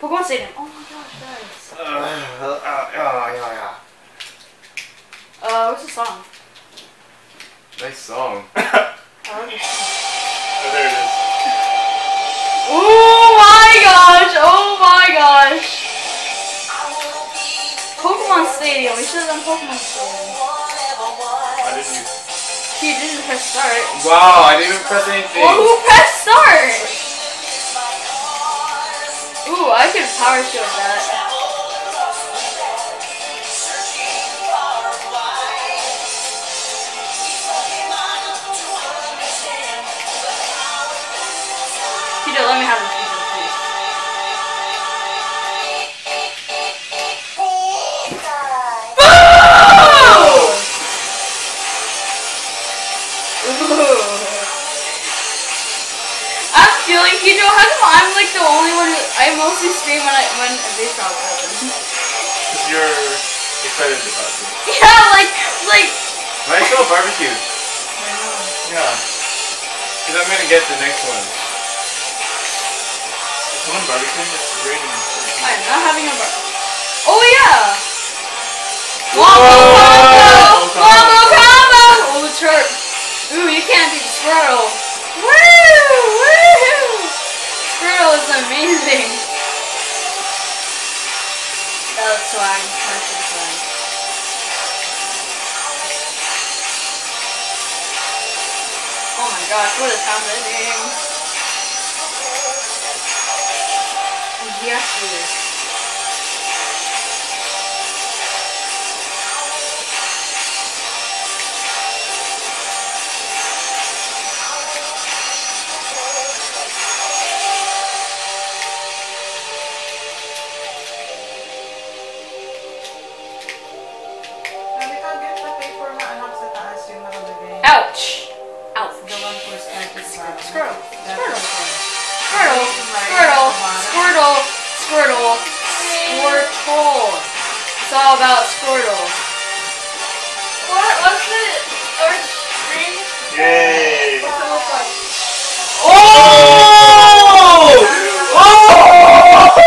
Pokemon Stadium. Oh my gosh, guys. What's the song? Nice song. I love this song. Oh, there it is. Oh my gosh! Oh my gosh! Pokemon Stadium. We should have done Pokemon Stadium. Why didn't you? He didn't press start. Wow, I didn't even press anything. Well, who pressed start? Ooh, I could power shield that. He don't let me have a piece of peace. I'm feeling Kijo. How come I'm like the only one who... I mostly scream when a big drop happens. Cause you're excited about it. Yeah, like. Might as well barbecue. I know. Yeah. Cause I'm gonna get the next one. Is someone barbecuing? It's raining. I'm not having a barbecue. Oh yeah. Wombo combo. Wombo combo. Oh the chirp. Ooh, you can't beat Squirtle. Woo! Squirtle is amazing! That was swag. That was swag. Oh my gosh, what is happening? Yes, it is. Ouch! Ouch! Squirtle! Squirtle! Squirtle! Squirtle! Squirtle! Squirtle! Squirtle! It's all about Squirtle. What? What's the orange green? Yay! What's it look like? Oh! Oh!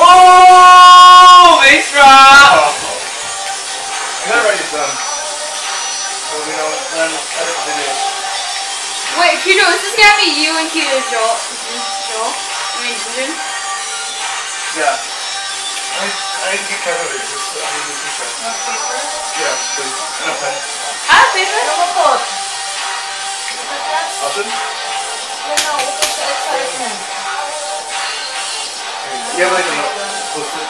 Oh! Base drop! You gotta write it down. Wait, Kido, is this gonna be you and Kido Joel? Ginger? Yeah. I need to get cut out of it. I need to get cut out of paper? Yeah, please. And a pen. I have paper? No, what for? Nothing? No, no, what for? It's not a pen. Yeah, but I can post it.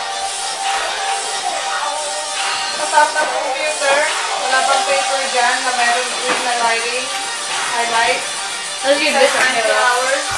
What's up, computer? Wala pang paper dyan na meron yung highlight. Let's get this on the hours.